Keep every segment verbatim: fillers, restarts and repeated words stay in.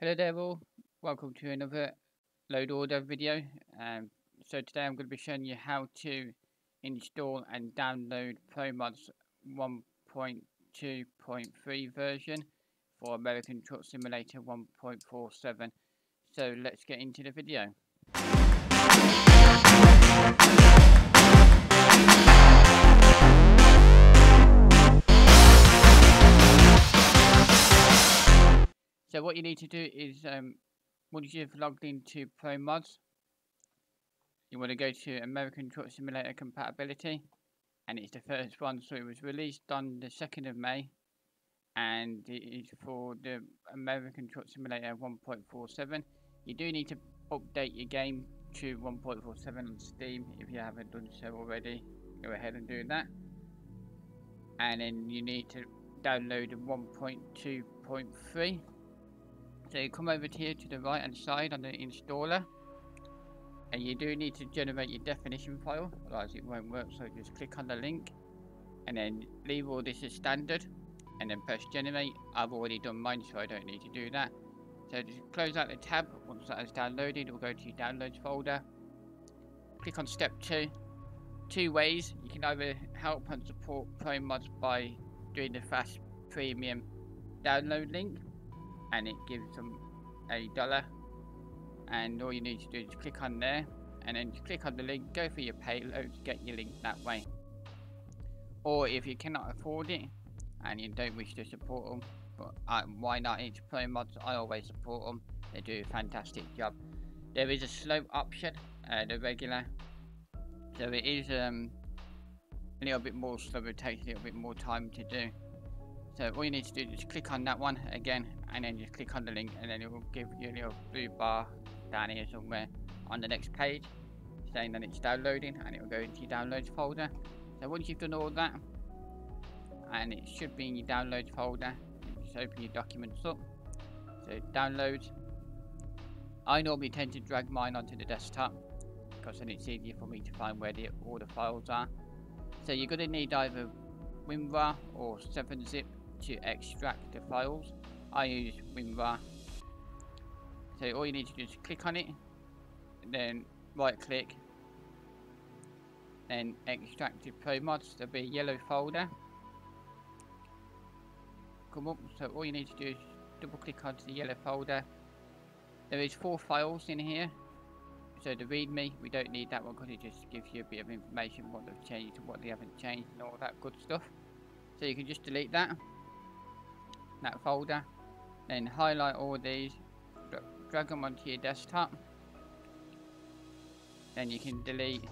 Hello there all, welcome to another load order video. Um, so today I'm going to be showing you how to install and download ProMods one point two point three version for American Truck Simulator one point four seven. So let's get into the video. So what you need to do is, um, once you've logged into ProMods, you want to go to American Truck Simulator Compatibility, and it's the first one, so it was released on the second of May, and it is for the American Truck Simulator one point four seven. You do need to update your game to one point four seven on Steam. If you haven't done so already, go ahead and do that, and then you need to download one point two point three. So you come over here to the right hand side on the installer, and you do need to generate your definition file, otherwise it won't work. So just click on the link and then leave all this as standard and then press generate. I've already done mine, so I don't need to do that. So just close out the tab. Once that is downloaded, we'll go to your downloads folder, click on step two. Two ways you can either help and support ProMods by doing the fast premium download link, and it gives them a dollar, and all you need to do is click on there and then click on the link, go for your payload, get your link that way. Or if you cannot afford it and you don't wish to support them, but uh, why not? It's ProMods, I always support them, they do a fantastic job. There is a slow option, uh, the regular, so it is um, a little bit more slow, it takes a little bit more time to do. So all you need to do is click on that one again, and then just click on the link, and then it will give you a little blue bar down here somewhere on the next page saying that it's downloading, and it will go into your downloads folder. So once you've done all that, and it should be in your downloads folder, just open your documents up. So downloads. I normally tend to drag mine onto the desktop because then it's easier for me to find where the, all the files are. So you're going to need either WinRAR or seven zip to extract the files. I use WinRAR. So all you need to do is click on it, then right click, then extract your ProMods. There'll be a yellow folder. Come up, so all you need to do is double click onto the yellow folder. There is four files in here. So the readme, we don't need that one because it just gives you a bit of information, what they've changed, what they haven't changed, and all that good stuff. So you can just delete that, that folder, then highlight all these, dra drag them onto your desktop. Then you can delete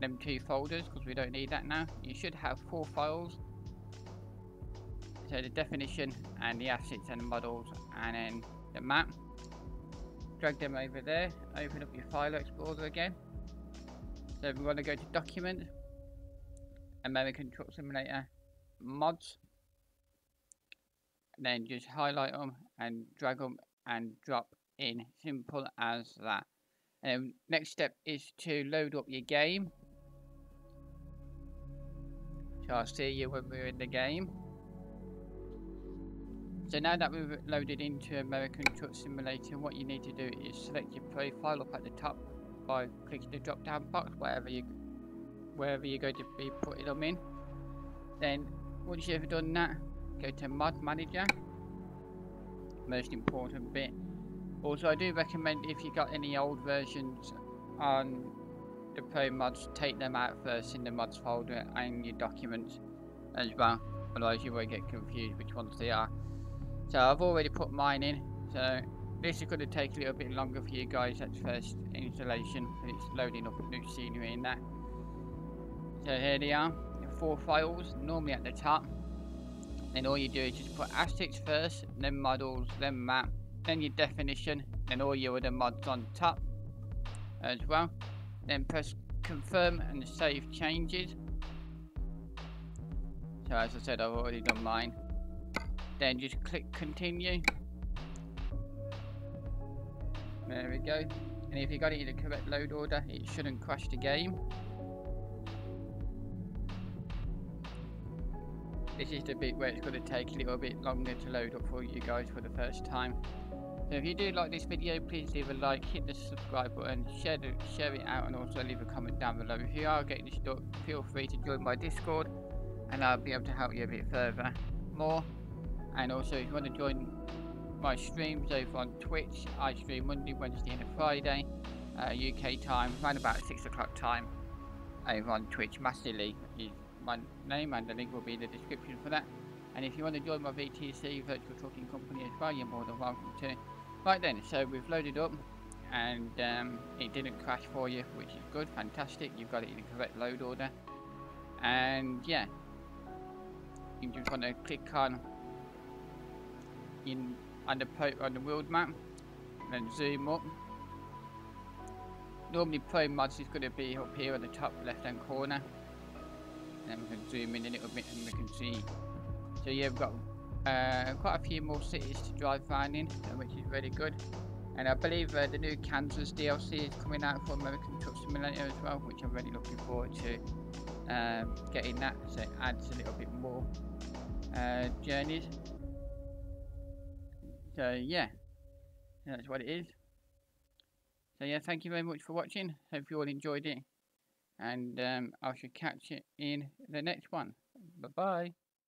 them two folders because we don't need that now. You should have four files. So the definition and the assets and the models, and then the map. Drag them over there, open up your file explorer again. So we want to go to document, American Truck Simulator mods, and then just highlight them and drag them and drop in, simple as that. And next step is to load up your game. So I'll see you when we're in the game. So now that we've loaded into American Truck Simulator, what you need to do is select your profile up at the top by clicking the drop down box, wherever, you, wherever you're going to be putting them in. Then once you've done that, go to Mod Manager, most important bit. Also I do recommend, if you've got any old versions on the ProMods, take them out first in the mods folder and your documents as well, otherwise you won't get confused which ones they are. So I've already put mine in, so this is going to take a little bit longer for you guys at first installation, and it's loading up new scenery in that. So here they are, four files, normally at the top. Then all you do is just put assets first, then models, then map, then your definition, then all your other mods on top as well. Then press confirm and save changes. So as I said, I've already done mine. Then just click continue. There we go. And if you got it in the correct load order, it shouldn't crash the game. this is the bit where it's going to take a little bit longer to load up for you guys for the first time. So if you do like this video, please leave a like, hit the subscribe button, share, the, share it out, and also leave a comment down below. If you are getting stuck, feel free to join my Discord and I'll be able to help you a bit further more. And also if you want to join my streams over on Twitch, I stream Monday, Wednesday and Friday, uh, U K time, around about six o'clock time over on Twitch. Master League is my name and the link will be in the description for that. And if you want to join my V T C, Virtual Talking Company, as well, you're more than welcome to. Right then, so we've loaded up and um, it didn't crash for you, which is good, fantastic. You've got it in the correct load order. And yeah, you just want to click on in on the, pro, on the world map and then zoom up. Normally ProMods is going to be up here on the top left hand corner. And then we can zoom in a little bit and we can see. So yeah, we've got uh, quite a few more cities to drive around in, which is really good. And I believe uh, the new Kansas D L C is coming out for American Truck Simulator as well, which I'm really looking forward to um, getting that, so it adds a little bit more uh, journeys. So yeah, that's what it is. So yeah, thank you very much for watching. Hope you all enjoyed it, and um, I shall catch you in the next one. Bye bye.